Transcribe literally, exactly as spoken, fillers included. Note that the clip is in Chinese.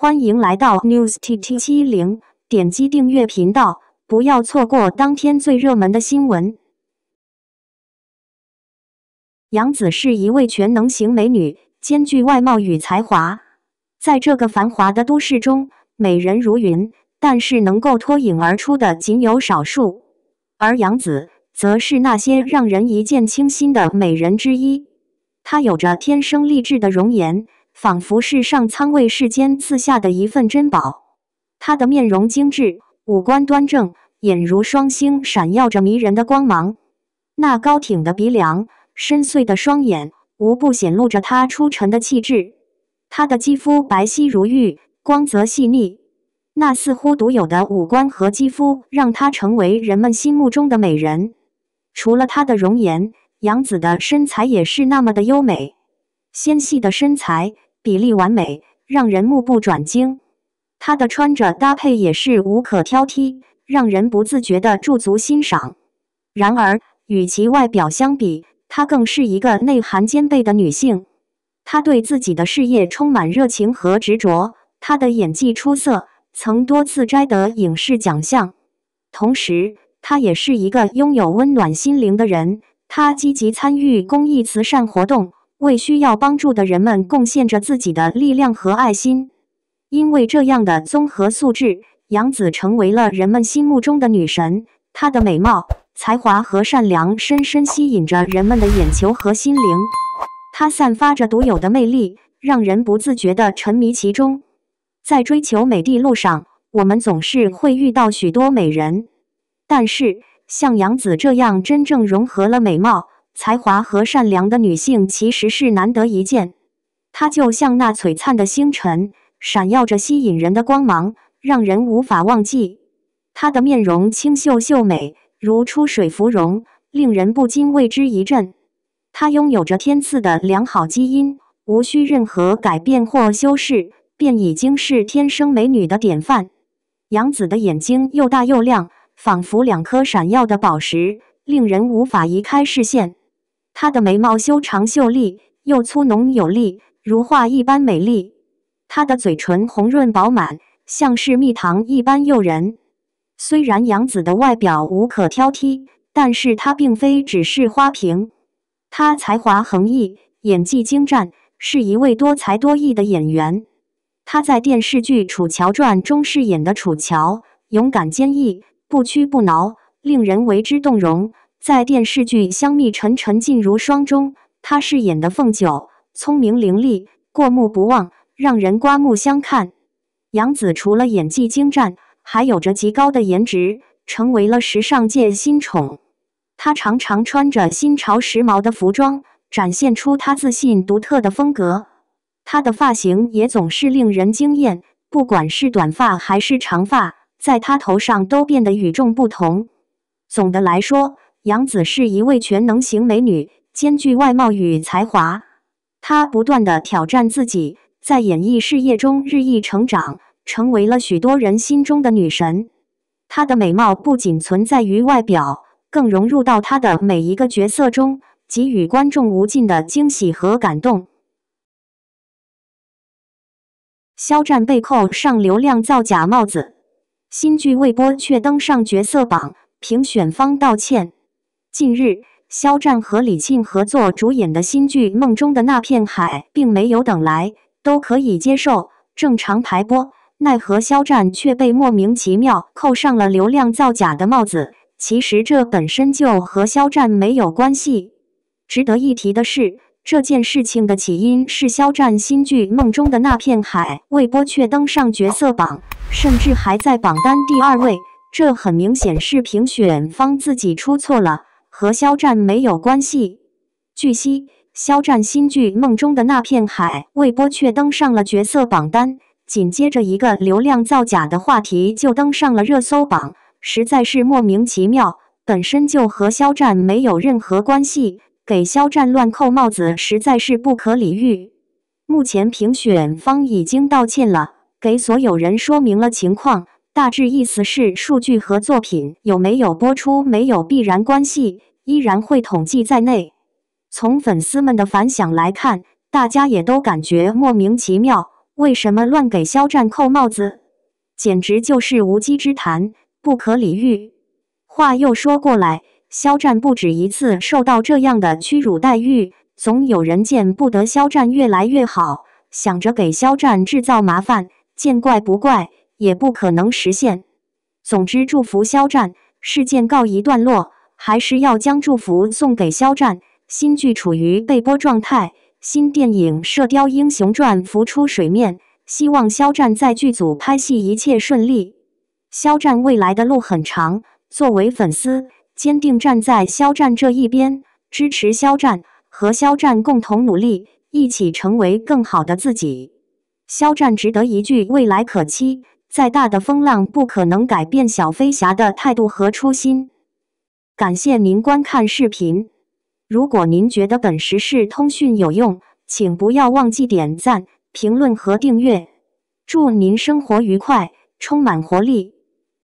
欢迎来到 News T T 七十， 点击订阅频道，不要错过当天最热门的新闻。杨紫是一位全能型美女，兼具外貌与才华。在这个繁华的都市中，美人如云，但是能够脱颖而出的仅有少数。而杨紫则是那些让人一见倾心的美人之一。她有着天生丽质的容颜， 仿佛是上苍为世间赐下的一份珍宝。她的面容精致，五官端正，眼如双星，闪耀着迷人的光芒。那高挺的鼻梁，深邃的双眼，无不显露着她出尘的气质。她的肌肤白皙如玉，光泽细腻。那似乎独有的五官和肌肤，让她成为人们心目中的美人。除了她的容颜，杨紫的身材也是那么的优美，纤细的身材， 比例完美，让人目不转睛。她的穿着搭配也是无可挑剔，让人不自觉地驻足欣赏。然而，与其外表相比，她更是一个内涵兼备的女性。她对自己的事业充满热情和执着，她的演技出色，曾多次摘得影视奖项。同时，她也是一个拥有温暖心灵的人，她积极参与公益慈善活动， 为需要帮助的人们贡献着自己的力量和爱心。因为这样的综合素质，杨紫成为了人们心目中的女神。她的美貌、才华和善良深深吸引着人们的眼球和心灵。她散发着独有的魅力，让人不自觉地沉迷其中。在追求美的路上，我们总是会遇到许多美人，但是像杨紫这样真正融合了美貌、 才华和善良的女性其实是难得一见，她就像那璀璨的星辰，闪耀着吸引人的光芒，让人无法忘记。她的面容清秀秀美，如出水芙蓉，令人不禁为之一振。她拥有着天赐的良好基因，无需任何改变或修饰，便已经是天生美女的典范。杨紫的眼睛又大又亮，仿佛两颗闪耀的宝石，令人无法移开视线。 她的眉毛修长秀丽，又粗浓有力，如画一般美丽。她的嘴唇红润饱满，像是蜜糖一般诱人。虽然杨紫的外表无可挑剔，但是她并非只是花瓶。她才华横溢，演技精湛，是一位多才多艺的演员。她在电视剧《楚乔传》中饰演的楚乔，勇敢坚毅，不屈不挠，令人为之动容。 在电视剧《香蜜沉沉烬如霜》中，她饰演的凤九，聪明伶俐，过目不忘，让人刮目相看。杨紫除了演技精湛，还有着极高的颜值，成为了时尚界新宠。她常常穿着新潮时髦的服装，展现出她自信独特的风格。她的发型也总是令人惊艳，不管是短发还是长发，在她头上都变得与众不同。总的来说， 杨紫是一位全能型美女，兼具外貌与才华。她不断地挑战自己，在演艺事业中日益成长，成为了许多人心中的女神。她的美貌不仅存在于外表，更融入到她的每一个角色中，给予观众无尽的惊喜和感动。肖战被扣上流量造假帽子，新剧未播却登上角色榜，评选方道歉。 近日，肖战和李沁合作主演的新剧《梦中的那片海》并没有等来，都可以接受正常排播。奈何肖战却被莫名其妙扣上了流量造假的帽子。其实这本身就和肖战没有关系。值得一提的是，这件事情的起因是肖战新剧《梦中的那片海》未播却登上角色榜，甚至还在榜单第二位。这很明显是评选方自己出错了， 和肖战没有关系。据悉，肖战新剧《梦中的那片海》未播却登上了角色榜单，紧接着一个流量造假的话题就登上了热搜榜，实在是莫名其妙。本身就和肖战没有任何关系，给肖战乱扣帽子实在是不可理喻。目前评选方已经道歉了，给所有人说明了情况，大致意思是数据和作品有没有播出没有必然关系， 依然会统计在内。从粉丝们的反响来看，大家也都感觉莫名其妙，为什么乱给肖战扣帽子？简直就是无稽之谈，不可理喻。话又说过来，肖战不止一次受到这样的屈辱待遇，总有人见不得肖战越来越好，想着给肖战制造麻烦，见怪不怪，也不可能实现。总之，祝福肖战。事件告一段落，还是要将祝福送给肖战。新剧处于备播状态，新电影《射雕英雄传》浮出水面，希望肖战在剧组拍戏一切顺利。肖战未来的路很长，作为粉丝，坚定站在肖战这一边，支持肖战，和肖战共同努力，一起成为更好的自己。肖战值得一句未来可期。再大的风浪不可能改变小飞侠的态度和初心。感谢您观看视频。如果您觉得本时事通讯有用，请不要忘记点赞、评论和订阅。祝您生活愉快，充满活力。